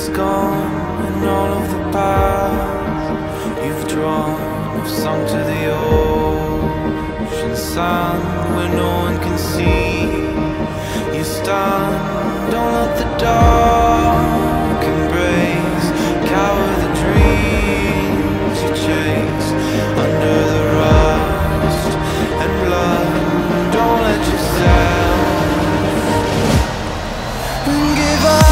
is gone, and all of the paths you've drawn have sunk to the ocean sun, where no one can see you stand. Don't let the dark embrace cower the dreams you chase under the rust and blood. Don't let yourself give up.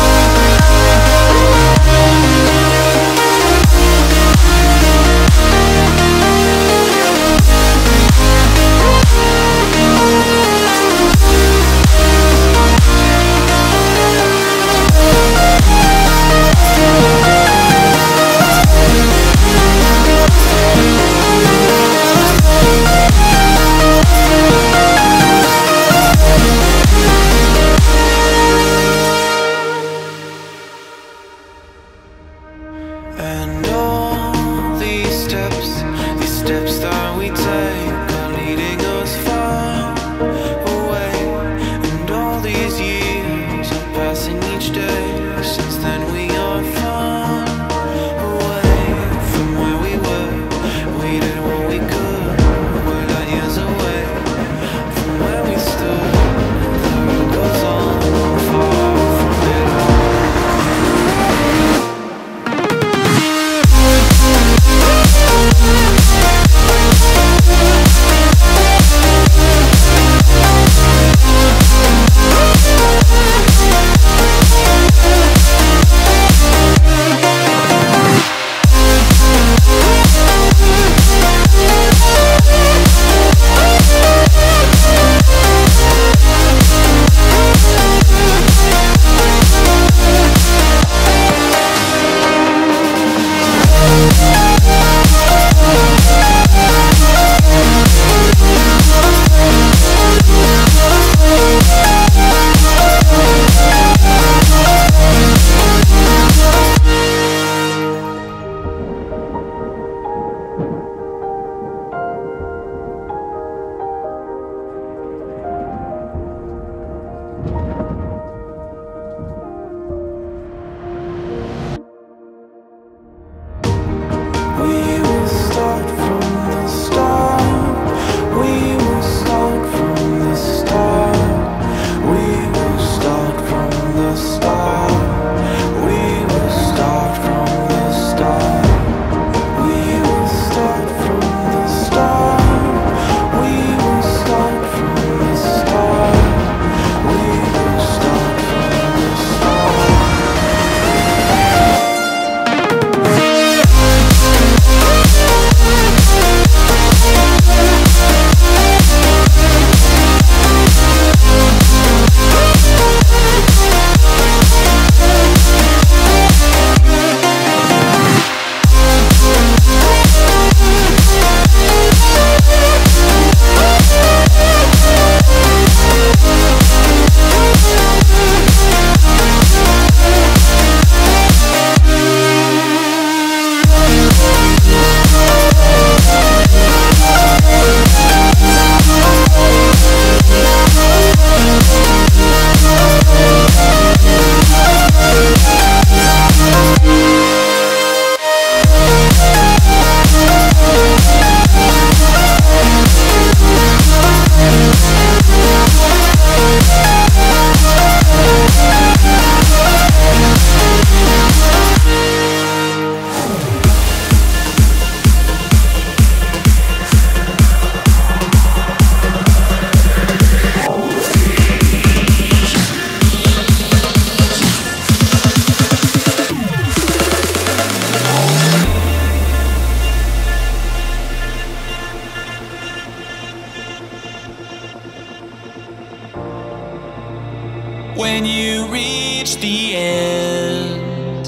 When you reach the end,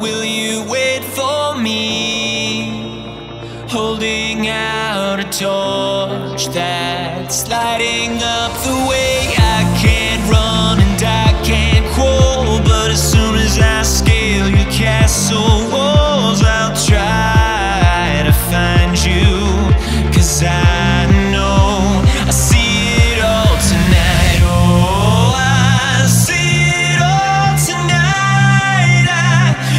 will you wait for me? Holding out a torch that's lighting up the way. I can't run and I can't crawl, but as soon as I scale your castle walls, I'll try to find you, 'cause I know I see it all tonight. Oh, I see it all tonight. I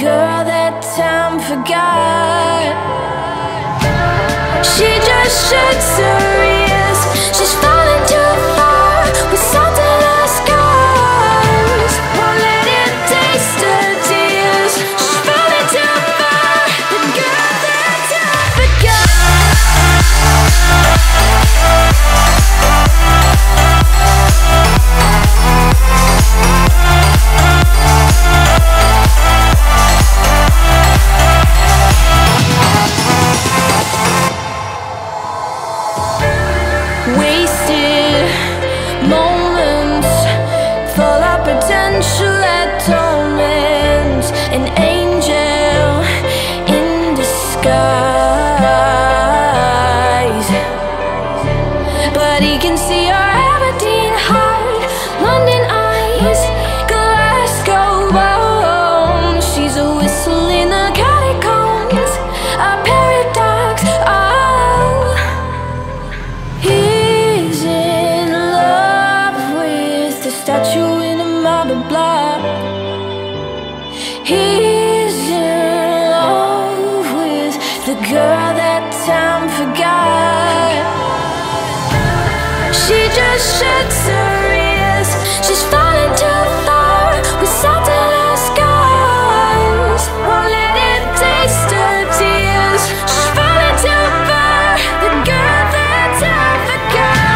girl that time forgot. She just shakes her ears. She's falling too far with salt in her scars. Won't let it taste her tears. She's falling too far, the girl that time forgot. Wasted moments, full of potential atonement. An angel in disguise, but he can see our Aberdeen heart, London eyes, Glasgow bones. She's a whistle in the catacombs, a paradox. Statue in a marble block. He's in love with the girl that time forgot. She just shakes her ears. She's falling too far with salt in her scars. Won't let it taste her tears. She's falling too far, the girl that time forgot.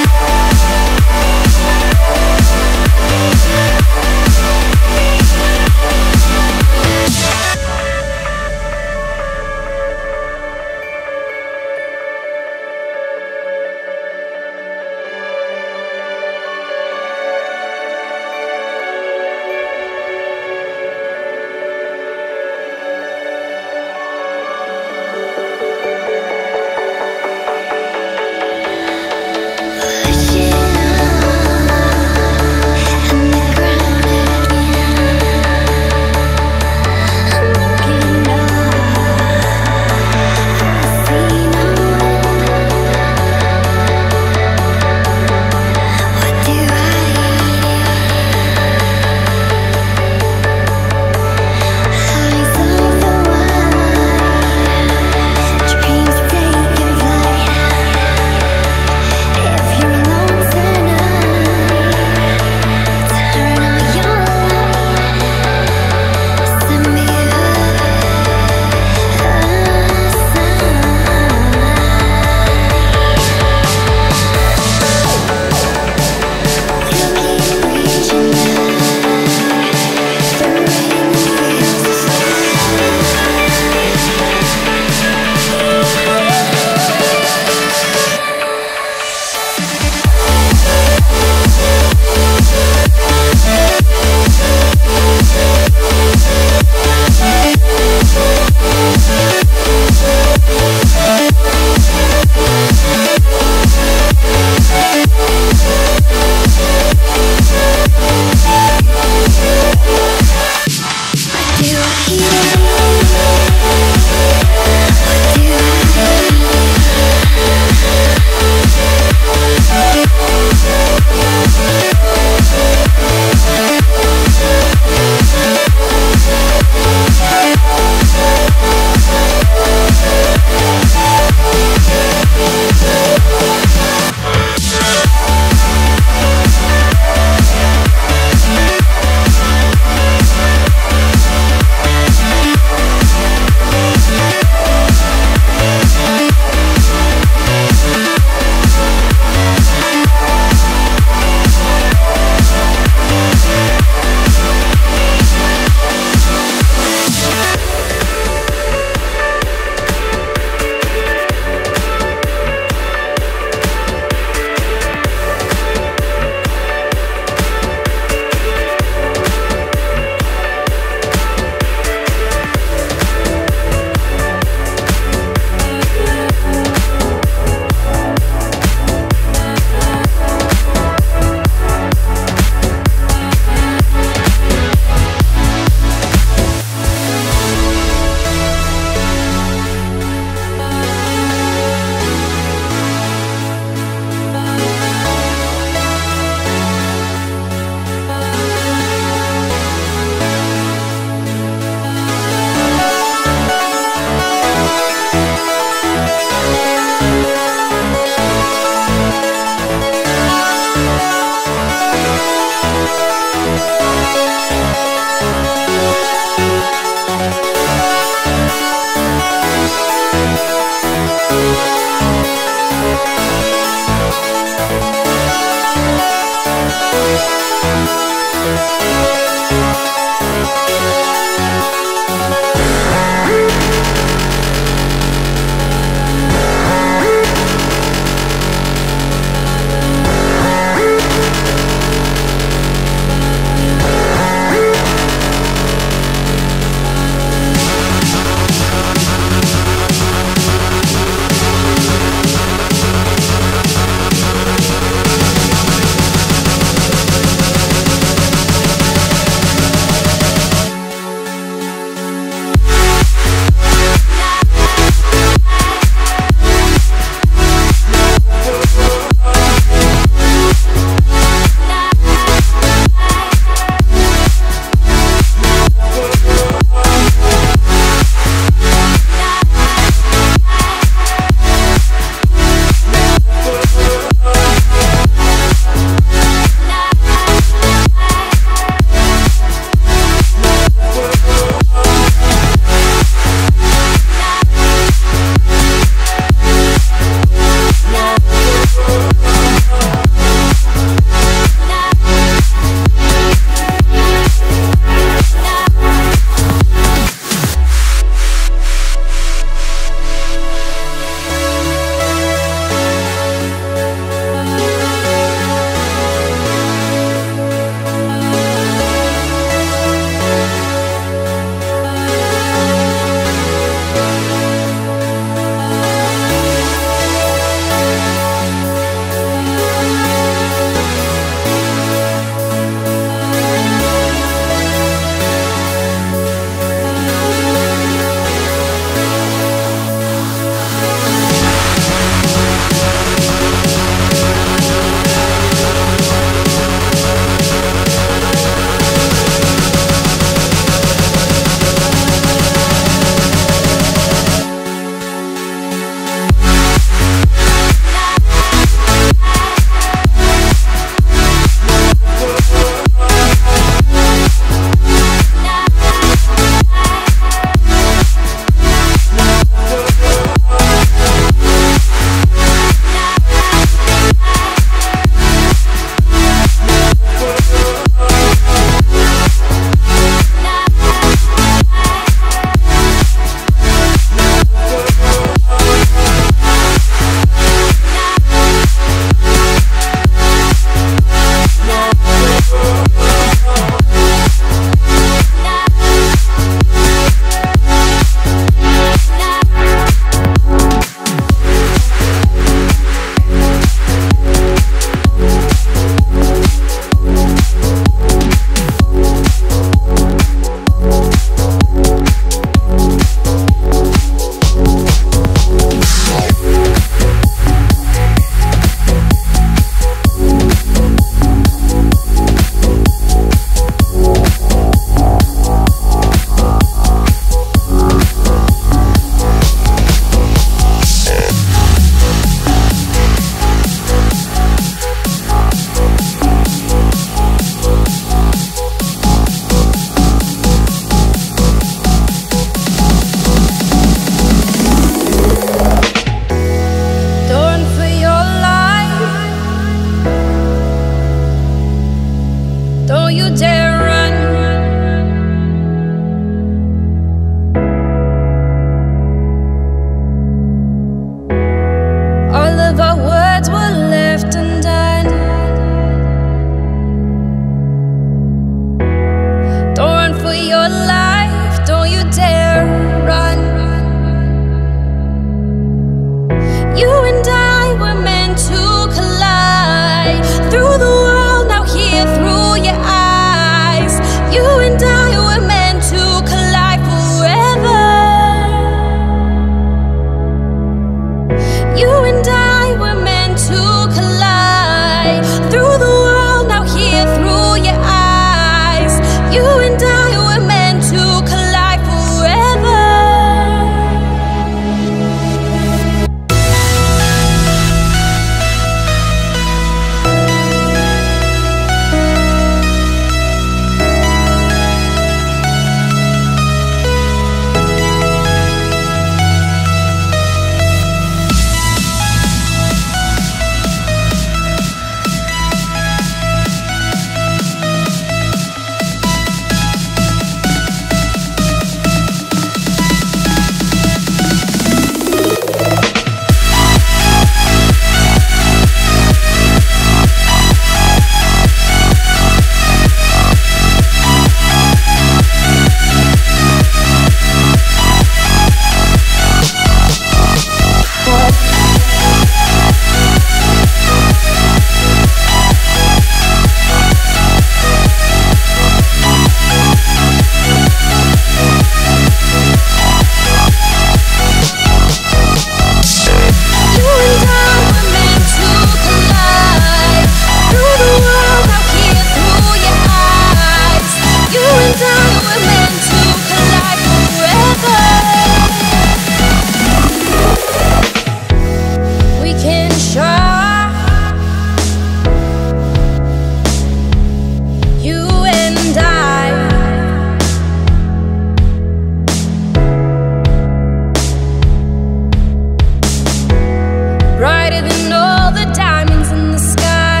brighter than all the diamonds in the sky.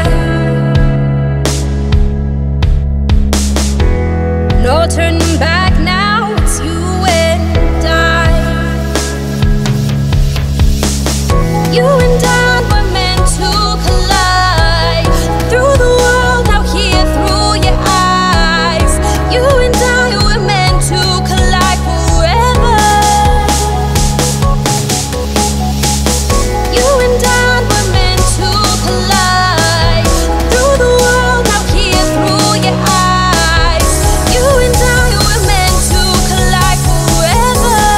No turning back now, it's you and I. You and I were meant to collide. Through the world, now here, through your eyes. You and I were meant to collide forever. You and I were meant to collide. Through the world, now here, through your eyes. You and I were meant to collide forever.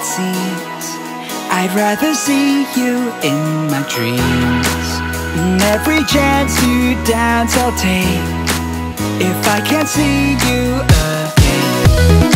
it seems. I'd rather see you in my dreams. And every chance you dance I'll take, if I can't see you again.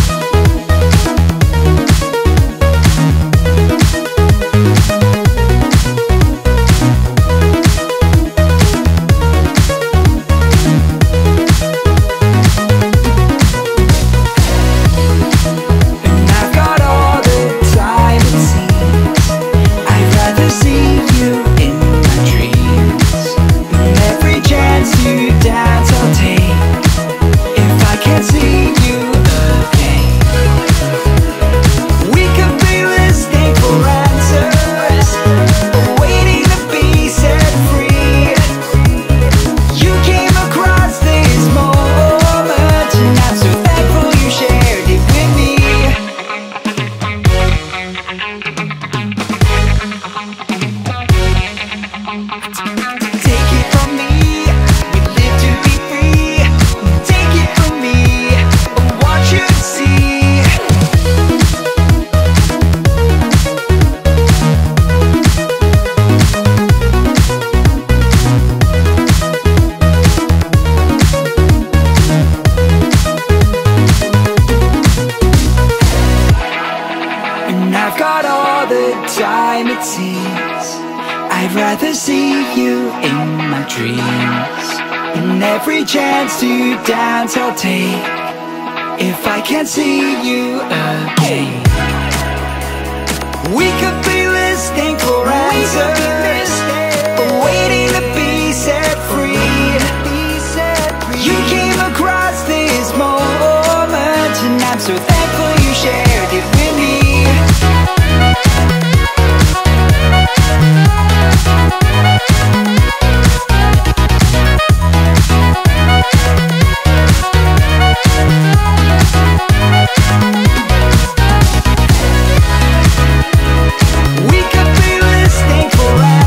I've got all the time it seems. I'd rather see you in my dreams. And every chance to dance I'll take, if I can't see you again. We could be listening for answers, but waiting to be set free. You came across this moment, and I'm so thankful you shared it with me. We could be listening for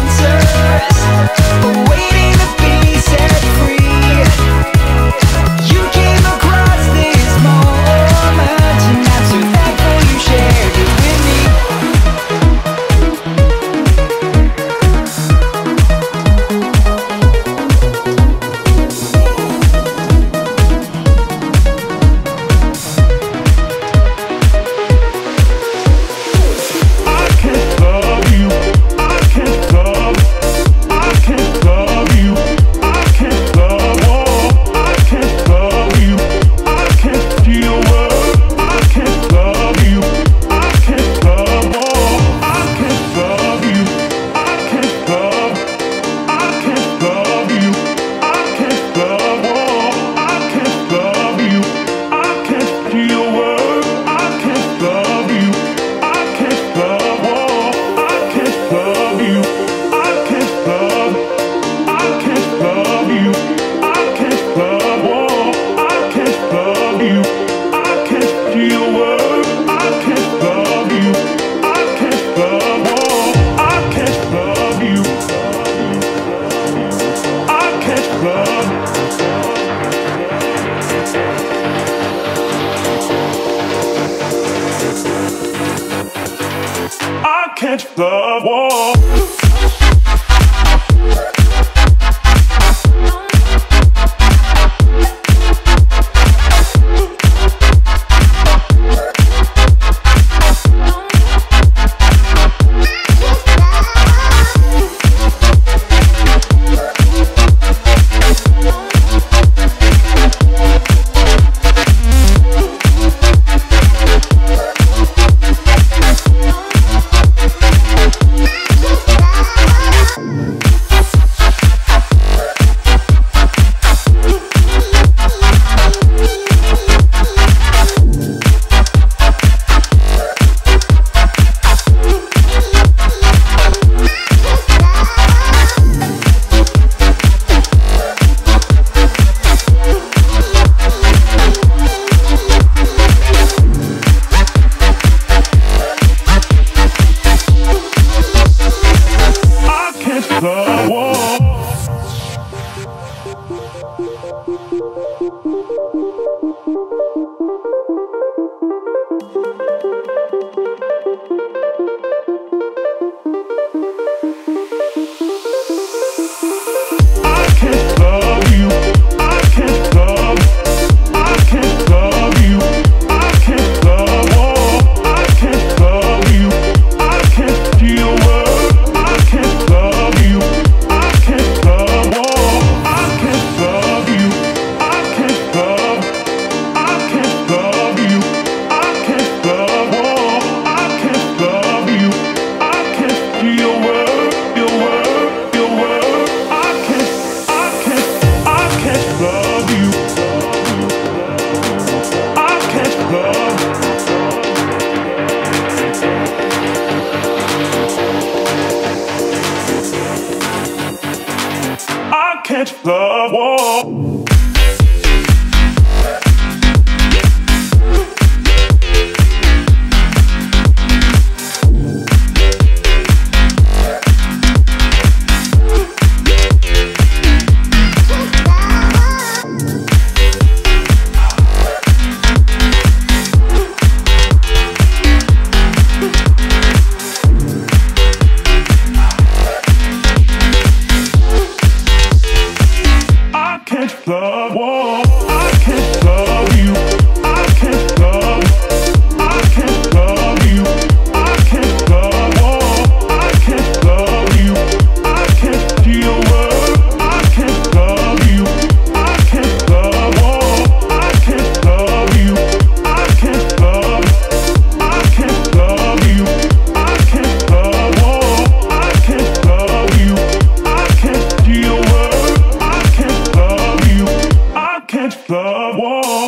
hit the wall. The wall. I can't love you. I can't love you. I can't love you. I can't love wall. I can't love you. I can't deal with. I can't love you. I can't love wall. I can't love you. I can't love. I can't love you. I can't love wall. I can't love you. I can't deal with. The wall.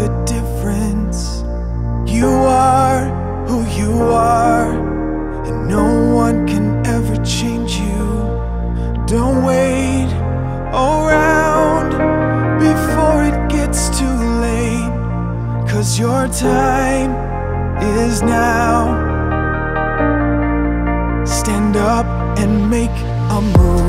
a difference. You are who you are, and no one can ever change you. Don't wait around before it gets too late, 'cause your time is now. Stand up and make a move.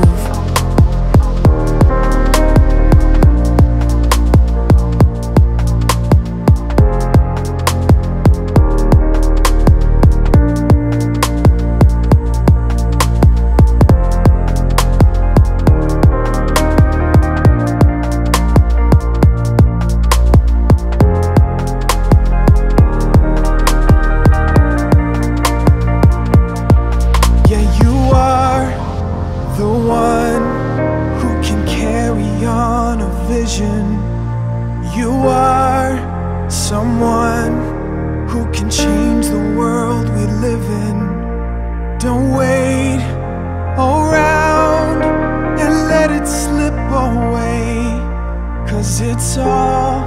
You are someone who can change the world we live in. Don't wait around and let it slip away, 'cause it's all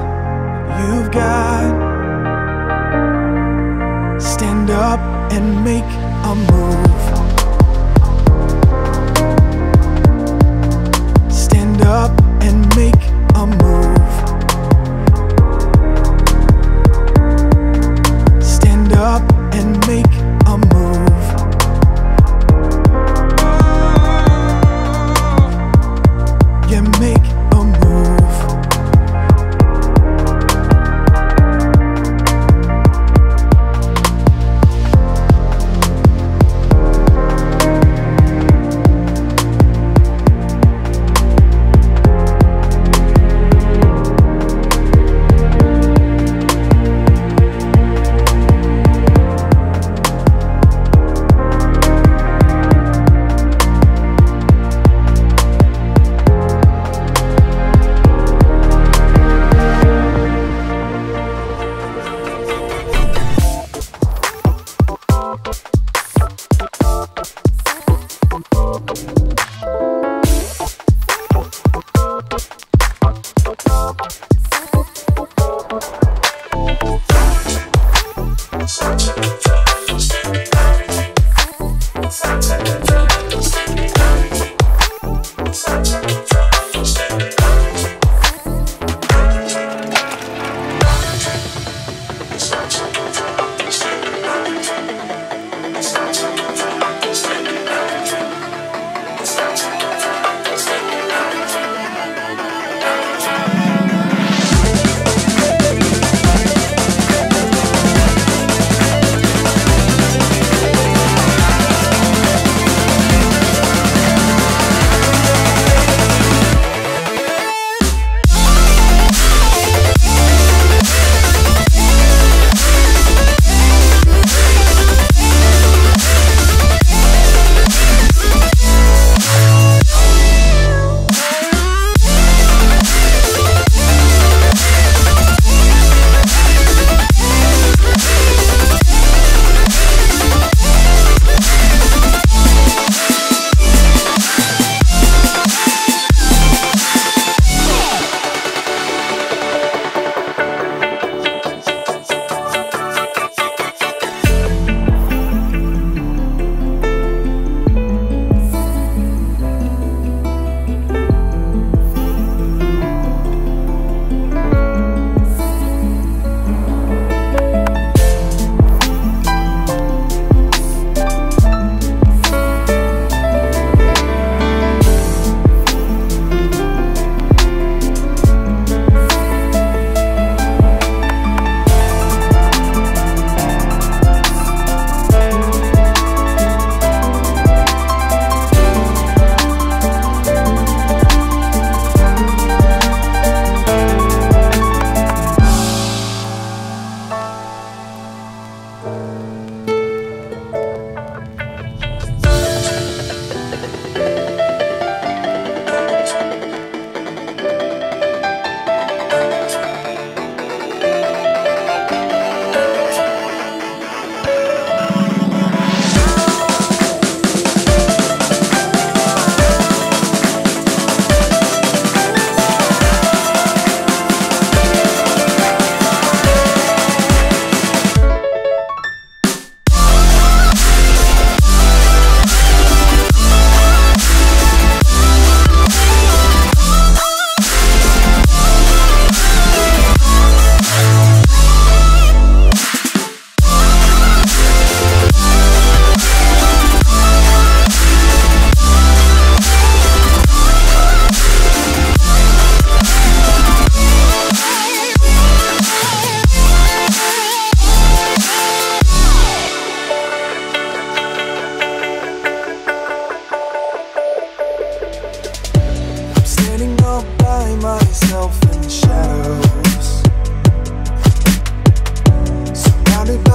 you've got. Stand up and make a move. Stand up and make a move.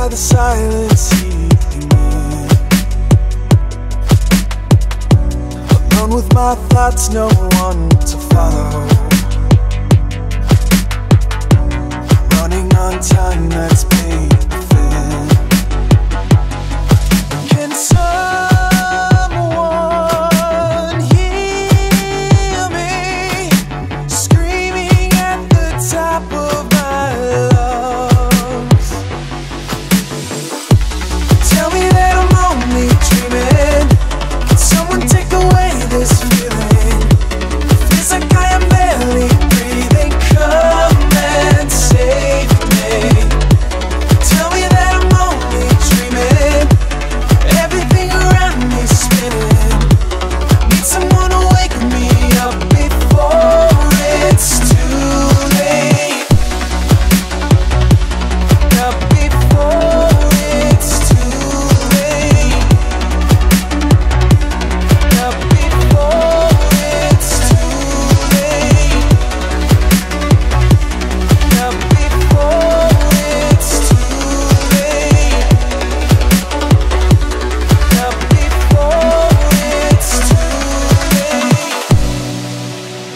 by the silence eating me. Alone with my thoughts, no one to follow. Running on time, that's painful. Can someone hear me screaming at the top of my lungs? Tell me that I'm only dreaming. Can someone take away this feeling? It feels like I am barely breathing. Come and save me. Tell me that I'm only dreaming. Everything around me spinning. Need someone to wake me up before it's too late. Up before it's too late. Up before it's too late. Up before it's too late. Up before it's too late.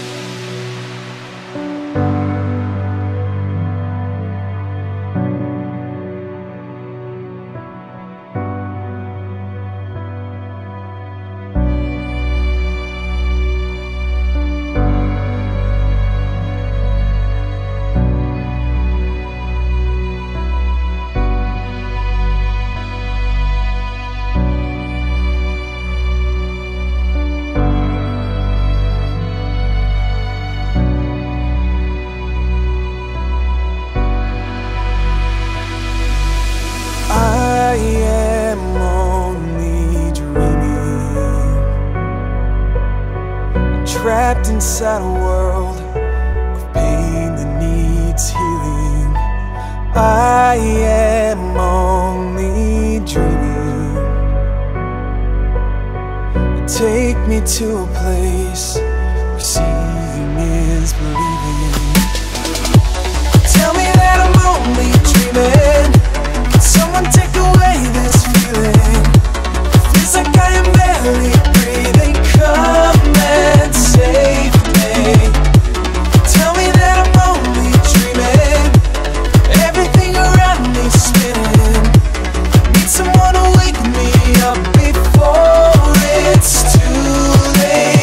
I am only dreaming, trapped inside a world of pain that needs healing. I am only dreaming. Take me to a place where seeing is believing. Tell me that I'm only dreaming. Can someone take away this feeling? It feels like I am barely breathing. Come and save me. Tell me that I'm only dreaming. Everything around me spinning. Need someone to wake me up before it's too late.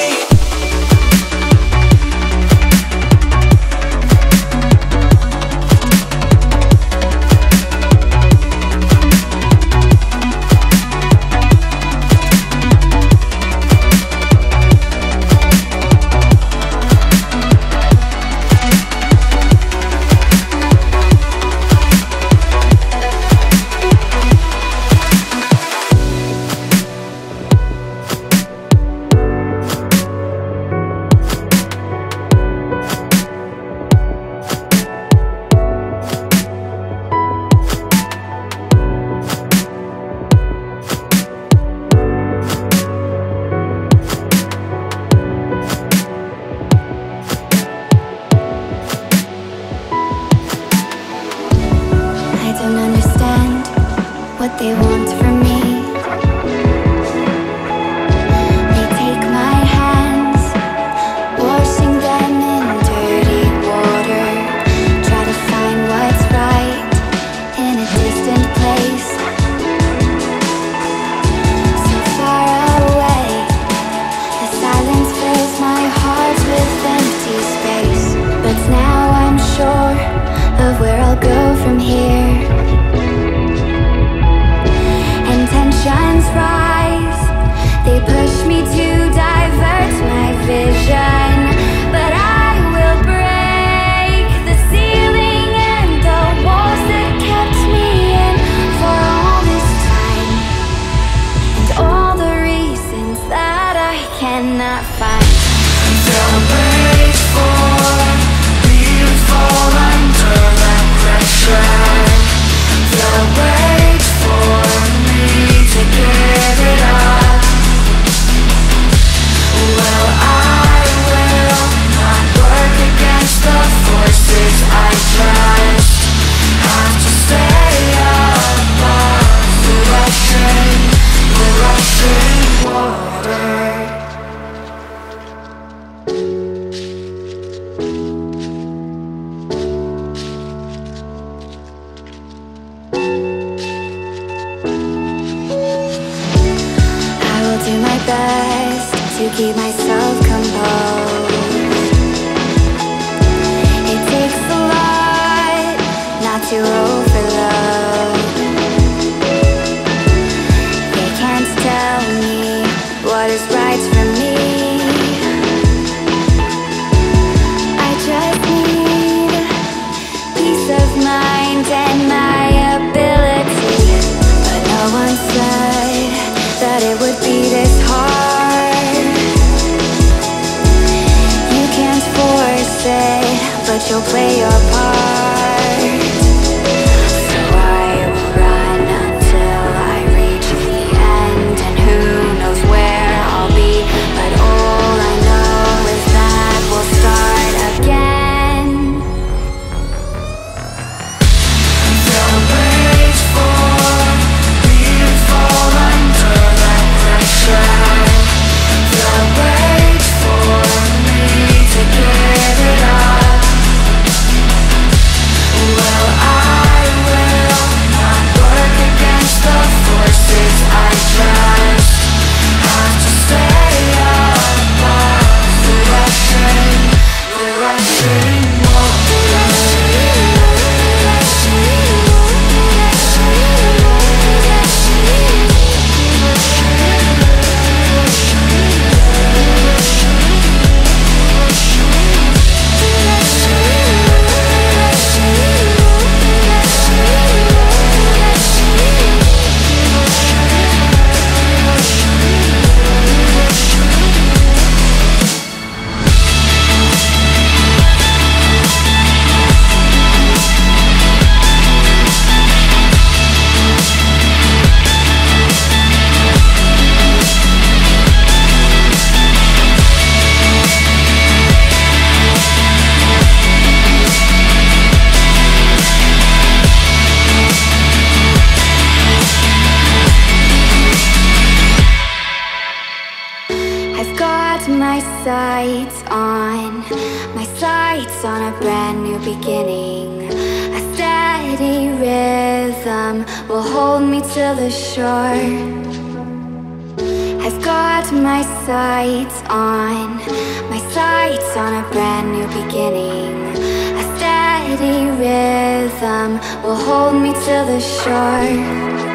Of where I'll go from here. best to keep myself composed. It takes a lot not to overload. They can't tell me what is right for me. I just need peace of mind and my ability. But no one said that it would be this hard. You can't force it, but you'll play your part. So I will run until I reach the end, and who knows where I'll be. But all I know is that we'll start again. So wait for me to fall under that pressure. So wait for me to get it up. Well, I will not work against the forces I trust. Have to stay above the rushing, the rushing on, my sights on a brand new beginning. A steady rhythm will hold me to the shore. I've got my sights on, my sights on a brand new beginning. A steady rhythm will hold me to the shore.